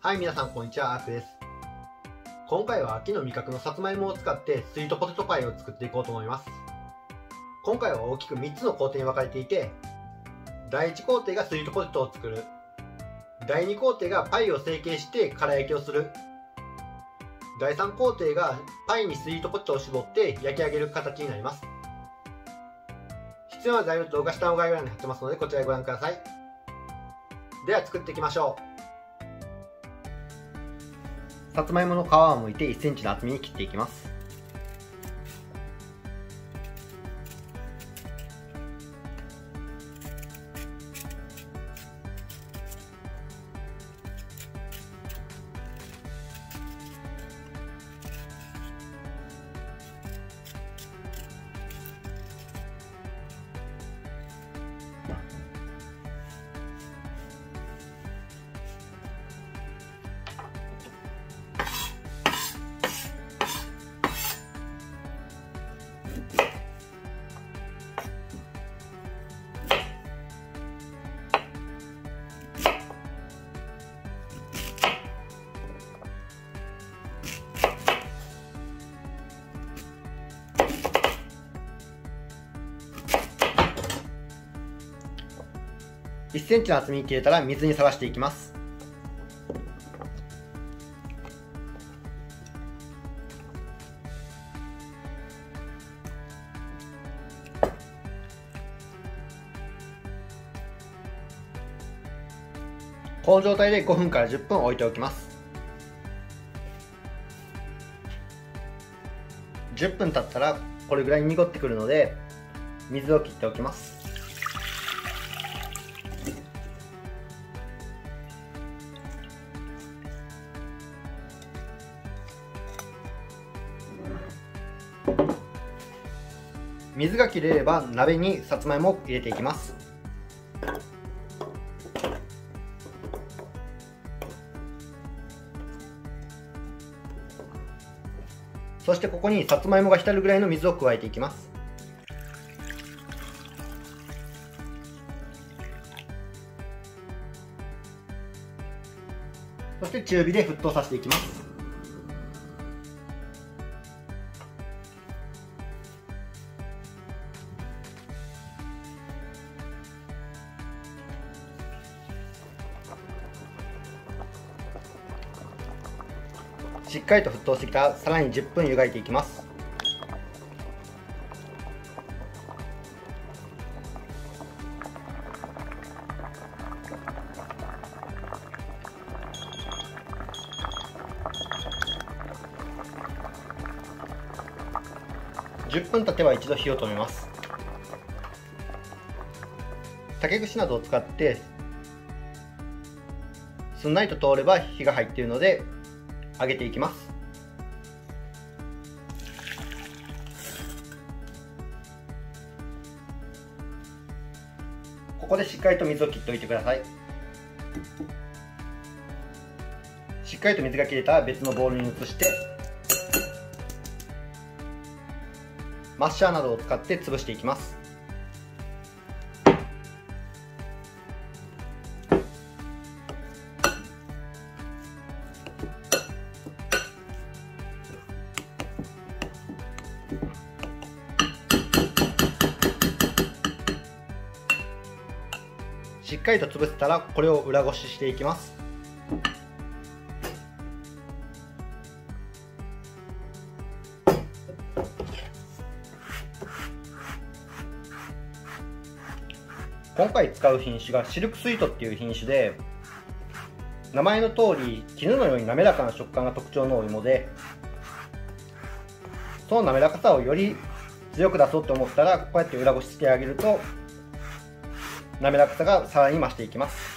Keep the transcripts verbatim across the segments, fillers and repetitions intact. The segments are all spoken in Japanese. はい、皆さんこんにちは、アークです。今回は秋の味覚のさつまいもを使ってスイートポテトパイを作っていこうと思います。今回は大きくみっつの工程に分かれていて、だいいち工程がスイートポテトを作る、だいに工程がパイを成形して空焼きをする、だいさん工程がパイにスイートポテトを絞って焼き上げる形になります。必要な材料と動画下の概要欄に貼ってますので、こちらへご覧ください。では作っていきましょう。さつまいもの皮を剥いていちセンチの厚みに切っていきます。いちセンチの厚みに切れたら水にさらしていきます。この状態でごふんからじゅっぷん置いておきます。じゅっぷん経ったらこれぐらい濁ってくるので水を切っておきます。水が切れれば鍋にさつまいもを入れていきます。そしてここにさつまいもが浸るぐらいの水を加えていきます。そして中火で沸騰させていきます。しっかりと沸騰してきたらさらにじゅっぷん湯がいていきます。じゅっぷん経てば一度火を止めます。竹串などを使ってすんなりと通れば火が入っているので揚げていきます。ここでしっかりと水を切っておいてください。しっかりと水が切れたら別のボウルに移してマッシャーなどを使って潰していきます。しっかりと潰せたらこれを裏ごししていきます。今回使う品種がシルクスイートっていう品種で、名前の通り絹のように滑らかな食感が特徴のお芋で、その滑らかさをより強く出そうと思ったらこうやって裏ごししてあげると滑らかさがさらに増していきます。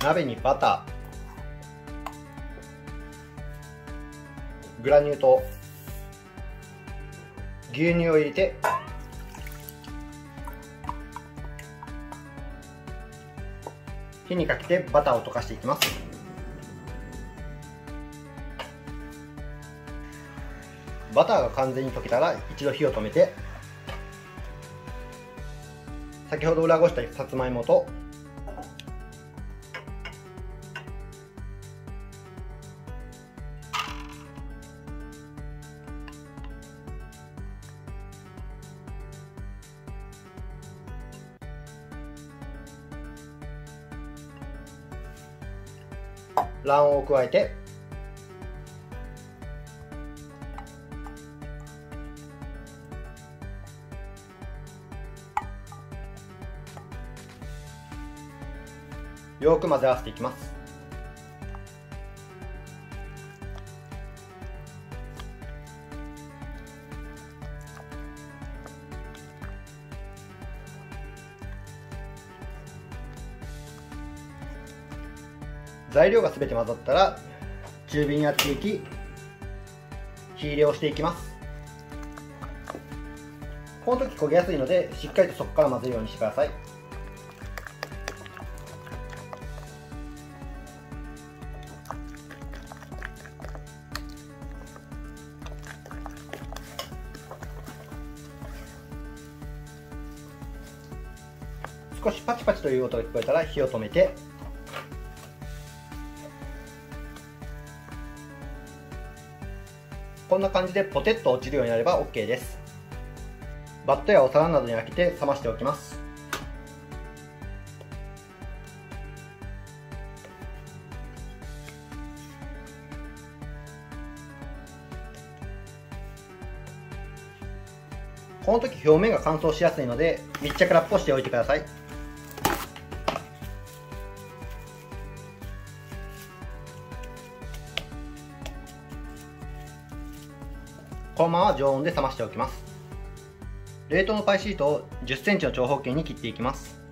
鍋にバター、グラニュー糖、牛乳を入れて火にかけてバターを溶かしていきます。バターが完全に溶けたら一度火を止めて、先ほど裏ごしたさつまいもと卵黄を加えてよく混ぜ合わせていきます。材料がすべて混ざったら中火にやっていき、火入れをしていきます。この時焦げやすいので、しっかりとそこから混ぜるようにしてください。少しパチパチという音が聞こえたら火を止めて、こんな感じでポテッと落ちるようになれば OK です。バットやお皿などに開けて冷ましておきます。この時表面が乾燥しやすいので、密着ラップをしておいてください。このまま常温で冷ましておきます。冷凍のパイシートを じゅっセンチ の長方形に切っていきます。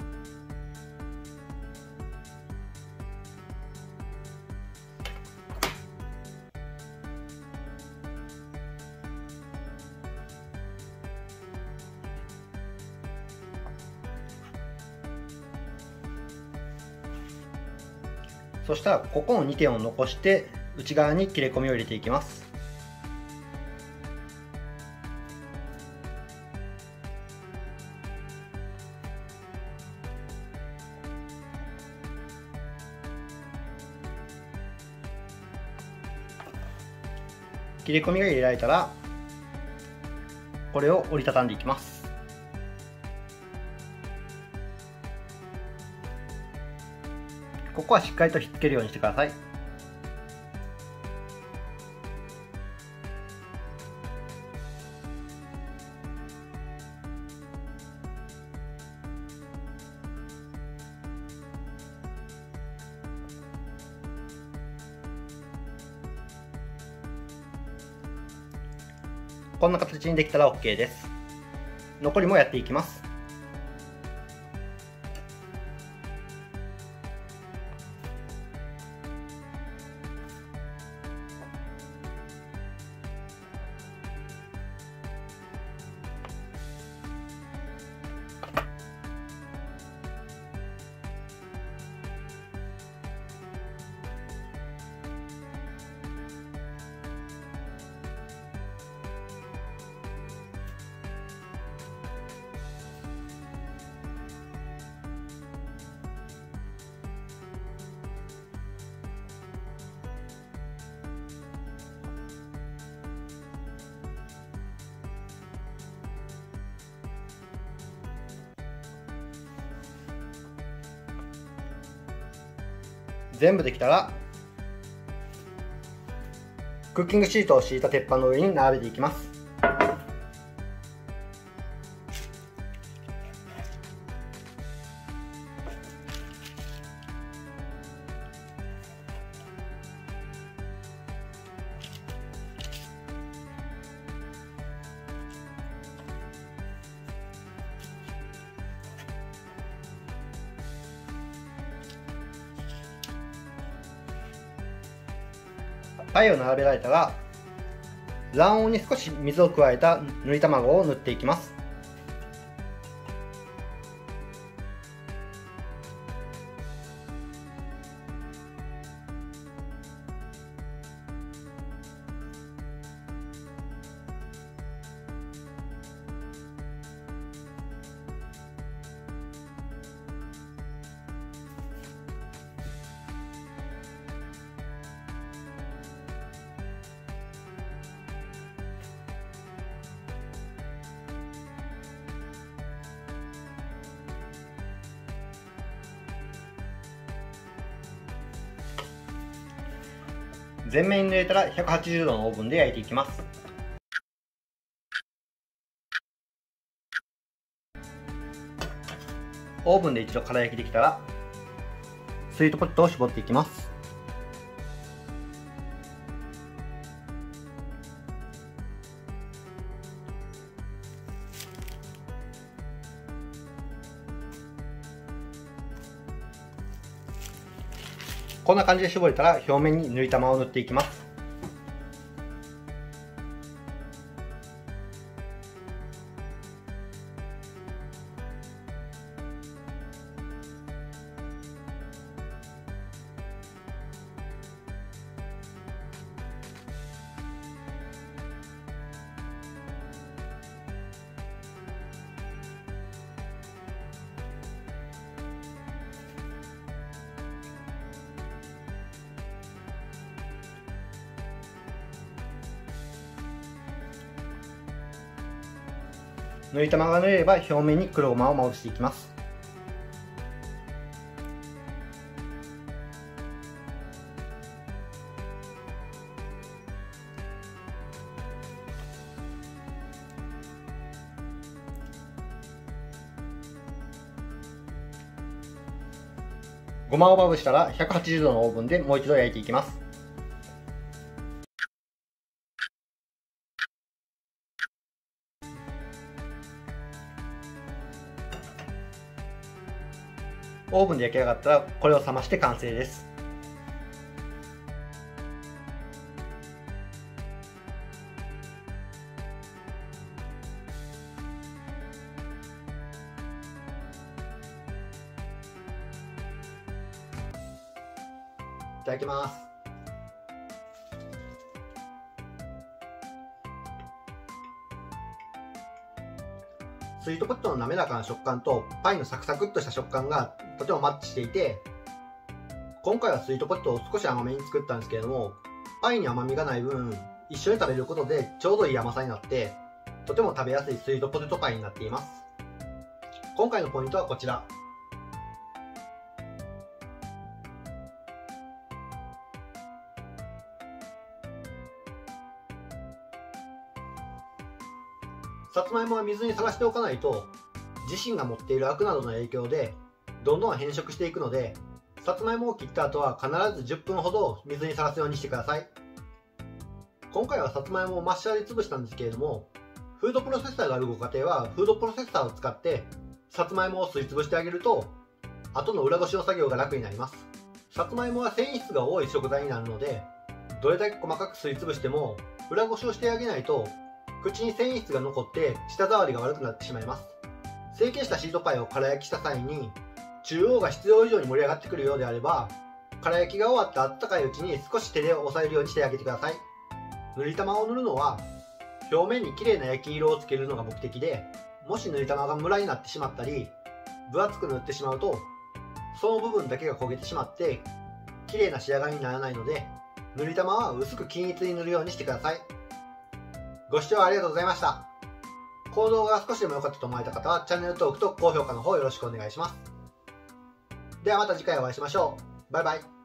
そしたらここのにてんを残して内側に切れ込みを入れていきます。切れ込みが入れられたら、これを折りたたんでいきます。ここはしっかりとひっつけるようにしてください。こんな形にできたら OK です。残りもやっていきます。全部できたらクッキングシートを敷いた鉄板の上に並べていきます。鮎を並べられたら卵黄に少し水を加えた塗り卵を塗っていきます。全面に塗れたらひゃくはちじゅうどのオーブンで焼いていきます。オーブンで一度空焼きできたらスイートポテトを絞っていきます。こんな感じで絞れたら表面に塗り玉を塗っていきます。塗り玉が塗れれば表面に黒ごまをまぶしていきます。ごまをまぶしたらひゃくはちじゅうどのオーブンでもう一度焼いていきます。オーブンで焼き上がったらこれを冷まして完成です。いただきます。スイートポテトの滑らかな食感とパイのサクサクっとした食感がとてもマッチしていて、今回はスイートポテトを少し甘めに作ったんですけれども、パイに甘みがない分一緒に食べることでちょうどいい甘さになって、とても食べやすいスイートポテトパイになっています。今回のポイントはこちら。さつまいもは水にさらしておかないと、自身が持っているアクなどの影響でどんどん変色していくので、さつまいもを切った後は必ずじゅっぷんほど水にさらすようにしてください。今回はさつまいもをマッシャーで潰したんですけれども、フードプロセッサーがあるご家庭はフードプロセッサーを使ってさつまいもをすりつぶしてあげると、後の裏ごしの作業が楽になります。さつまいもは繊維質が多い食材になるので、どれだけ細かくすりつぶしても裏ごしをしてあげないと口に繊維質が残って舌触りが悪くなってしまいます。成形したシートパイを空焼きした際に中央が必要以上に盛り上がってくるようであれば、空焼きが終わったあったかいうちに少し手で押さえるようにしてあげてください。塗り玉を塗るのは表面に綺麗な焼き色をつけるのが目的で、もし塗り玉がムラになってしまったり分厚く塗ってしまうと、その部分だけが焦げてしまって綺麗な仕上がりにならないので、塗り玉は薄く均一に塗るようにしてください。ご視聴ありがとうございました。この動画が少しでも良かったと思われた方はチャンネル登録と高評価の方よろしくお願いします。ではまた次回お会いしましょう。バイバイ。